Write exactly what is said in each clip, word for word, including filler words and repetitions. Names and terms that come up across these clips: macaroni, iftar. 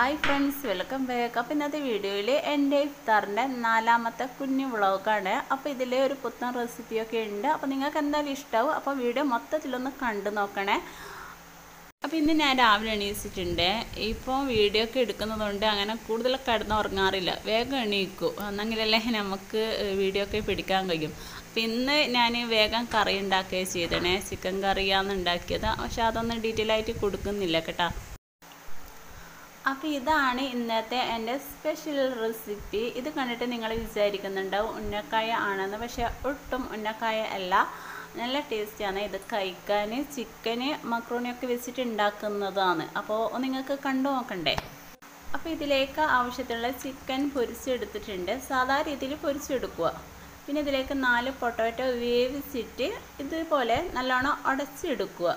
Hi friends, welcome back. Up in another video, and if Tarna, Nalamata Kuni Vlogana, up with the layer put on recipe of Kinda, upon a candle is tau, up a video Matatilla the Kandanokana. Up in the Nada Avenue sitting there, if a video kid Kananda and a Kudla Kadna or Narilla, Veganico, Nangalamak video Kipidikangagim. Pin Nani Vegan curry and Dake, Sidane, Sikan Garian and Dakeda, Shadan the detail I Kudukan Nilakata. ഇതാണ് ഇന്നത്തെ എൻ്റെ special recipe ഇത് കണ്ടിട്ട് നിങ്ങൾ വിചാരിക്കുന്നുണ്ടാവും ഉന്നക്കായ ആണെന്ന് പക്ഷേ ഒട്ടും ഉന്നക്കായ അല്ല നല്ല ടേസ്റ്റിയാണ് ഇത് കഴിക്കാൻ ചിക്കൻ മക്രോണി ഒക്കെ വെച്ചിട്ട് ഉണ്ടാക്കുന്നതാണ് അപ്പോൾ നിങ്ങൾക്ക് കണ്ടു നോക്കണ്ടേ അപ്പോൾ ഇതിലേക്ക് ആവശ്യമുള്ള ചിക്കൻ പൊരിച്ചെടുത്തിട്ടുണ്ട് സാധാരണ രീതിയിൽ പൊരിച്ചെടുക്കുക പിന്നെ ഇതിലേക്ക് നാല് പൊട്ടറ്റോ വേവിച്ചിട്ട് ഇതുപോലെ നല്ലോണം അടച്ചെടുക്കുക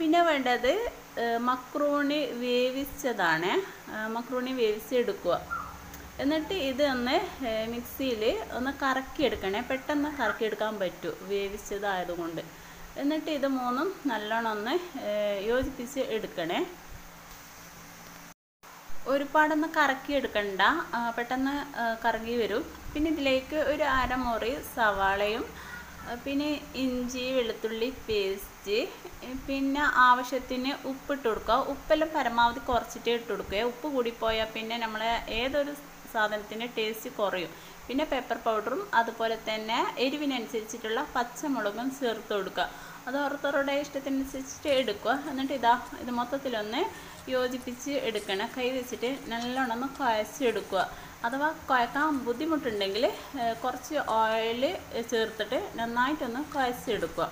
പിന്നെ വേണ്ടത് Macaroni വേവിച്ചതാണ് macaroni വേവിച്ചെടുക്കുക എന്നിട്ട് ഇത് ഒന്ന് മിക്സിയിൽ ഒന്ന് കറക്കി എടുക്കണേ പെട്ടെന്ന് കറക്കി എടുക്കാൻ പറ്റൂ വേവിച്ചതായതുകൊണ്ട് എന്നിട്ട് ഇത് മൂന്നും നല്ലോണം ഒന്ന് യോജിപ്പിച്ച് എടുക്കണേ ഒരുപാടൊന്ന് കറക്കി എടുക്കണ്ട പെട്ടെന്ന് കറങ്ങി വരും പിന്നെ ഇതിലേക്ക് ഒരു അരമുറി സവാളയും പിന്നെ ഇഞ്ചി വെളുത്തുള്ളി പേസ്റ്റ് പിന്നെ ആവശ്യത്തിന് ഉപ്പ് ഇട്ടു കൊടുക്കുക ഉപ്പെല്ലാം പരമാവധി കുറച്ചിട്ട് ഇട്ടു കൊടുക്കുക ഉപ്പ് കൂടി പോയാൽ പിന്നെ നമ്മൾ ഏതൊരു സാധനത്തിന്റെ ടേസ്റ്റ് കുറയും പിന്നെ പെപ്പർ പൗഡറും അതുപോലെ തന്നെ എരിവിനനുസരിച്ചിട്ടുള്ള പച്ചമുളകും ചേർത്ത് കൊടുക്കുക അത് ഓരോരുത്തരുടെ ഇഷ്ടത്തിനനുസരിച്ച് എടുക്കുക എന്നിട്ട് ഇതാ ഇത് മൊത്തത്തിൽ ഒന്ന് യോജിപ്പിച്ച് എടുക്കണം കൈ വെച്ചിട്ട് നല്ലോണം ഒന്ന് കുഴച്ചെടുക്കുക അഥവാ കുഴക്കാൻ ബുദ്ധിമുട്ടുണ്ടെങ്കിൽ കുറച്ച് ഓയിൽ ചേർത്തിട്ട് നന്നായിട്ടൊന്ന് കുഴച്ചെടുക്കുക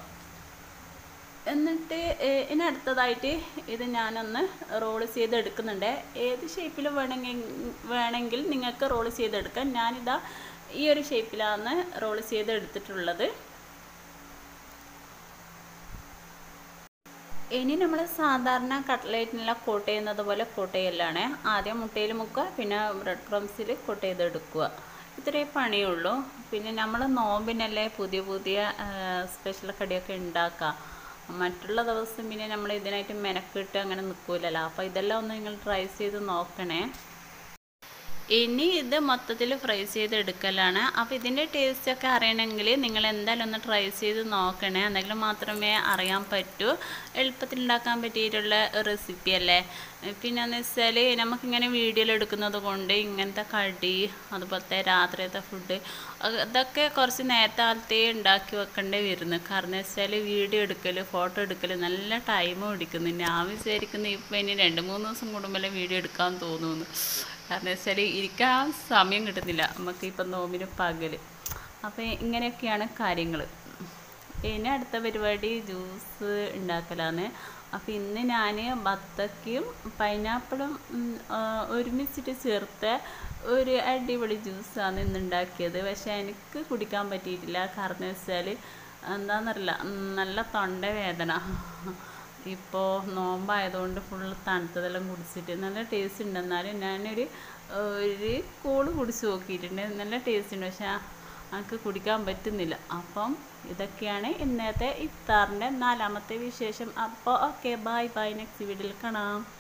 എന്നിട്ട് ഇനി അടുത്തതായിട്ട് ഇത് ഞാനൊന്ന് റോൾ ചെയ്തെടുക്കുന്നുണ്ട് ഏത് ഷേപ്പിൽ വേണമെങ്കിൽ വേണമെങ്കിൽ നിങ്ങൾക്ക് റോൾ ചെയ്തെടുക്കാം ഞാനിതാ ഈ ഒരു ഷേപ്പിലാണ് റോൾ ചെയ്തെടുത്തിട്ടുള്ളത് ഇനി നമ്മൾ സാധാരണ കട്ട്ലേറ്റിനെല്ലാം കോട്ട് ചെയ്യുന്നത് പോലെ കോട്ട് ചെയ്യലാണ് ആദ്യം മുട്ടയിൽ മുക്കുക പിന്നെ ബ്രെഡ് ക്രംസിൽ കോട്ട് ചെയ്തെടുക്കുക ഇത്രയേ പണിയുള്ളൂ പിന്നെ നമ്മൾ നോമ്പിനല്ലേ പുതിയ പുതിയ സ്പെഷ്യൽ കടിയൊക്കെ ഉണ്ടാക്കുക മറ്റുള്ള ദിവസം പിന്നെ നമ്മൾ ഇതിനായിട്ട് മെനക്കിട്ട് അങ്ങനെ നിൽക്കൂലല്ലോ അപ്പോൾ ഇതെല്ലാം ഒന്ന് നിങ്ങൾ ട്രൈ ചെയ്ത് നോക്കണേ ഇനി ഇത് മൊത്തത്തിൽ ഫ്രൈ ചെയ്തെടുക്കലാണ് അപ്പോൾ ഇതിൻ്റെ ടേസ്റ്റ് ഒക്കെ അറിയണമെങ്കിൽ നിങ്ങൾ എന്തായാലും ഒന്ന് ട്രൈ ചെയ്ത് നോക്കണേ എന്തെങ്കിലും മാത്രമേ അറിയാൻ പറ്റൂ എളുപ്പത്തിൽ ഉണ്ടാക്കാൻ പറ്റിയിട്ടുള്ള റെസിപ്പി അല്ലേ പിന്നെ എന്ന് വെച്ചാൽ നമുക്കിങ്ങനെ വീഡിയോയിൽ എടുക്കുന്നത് കൊണ്ട് ഇങ്ങനത്തെ കടി അതുപോലത്തെ രാത്രിയത്തെ ഫുഡ് അതൊക്കെ കുറച്ച് നേരത്തെ ഉണ്ടാക്കി വെക്കേണ്ടി വരുന്നു കാരണം വെച്ചാൽ വീഡിയോ എടുക്കൽ ഫോട്ടോ എടുക്കൽ നല്ല ടൈം പിടിക്കുന്നുണ്ട് ഞാൻ വിചാരിക്കുന്നത് ഇപ്പോൾ ഇനി രണ്ട് മൂന്ന് ദിവസം കൂടുമ്പോൾ വീഡിയോ എടുക്കാൻ തോന്നുന്നു കാരണം വെച്ചാൽ ഇരിക്കാൻ സമയം കിട്ടുന്നില്ല നമുക്ക് ഇപ്പം നോമ്പിന് പകൽ അപ്പോൾ ഇങ്ങനെയൊക്കെയാണ് കാര്യങ്ങൾ ഇനി അടുത്ത പരിപാടി ജ്യൂസ് ഉണ്ടാക്കലാണ് അപ്പോൾ ഇന്ന് ഞാൻ ബത്തക്കയും പൈനാപ്പിളും ഒരുമിച്ചിട്ട് ചേർത്ത് ഒരു അടിപൊളി ജ്യൂസാണ് ഇന്ന് ഉണ്ടാക്കിയത് പക്ഷേ എനിക്ക് കുടിക്കാൻ പറ്റിയിട്ടില്ല കാരണം വെച്ചാൽ എന്താണെന്നറിയില്ല നല്ല തൊണ്ടവേദന ഇപ്പോൾ നോമ്പായതുകൊണ്ട് ഫുള്ള് തണുത്തതെല്ലാം കുടിച്ചിട്ട് നല്ല ടേസ്റ്റ് ഉണ്ടെന്നാലും ഞാനൊരു ഒരു കോള് കുടിച്ച് നോക്കിയിട്ടുണ്ട് നല്ല ടേസ്റ്റ് ഉണ്ട് പക്ഷേ നമുക്ക് കുടിക്കാൻ പറ്റുന്നില്ല അപ്പം ഇതൊക്കെയാണ് ഇന്നത്തെ ഇഫ്താറിൻ്റെ നാലാമത്തെ വിശേഷം അപ്പോൾ ഓക്കെ ബൈ ബൈ നെക്സ്റ്റ് വീഡിയോയിൽ കാണാം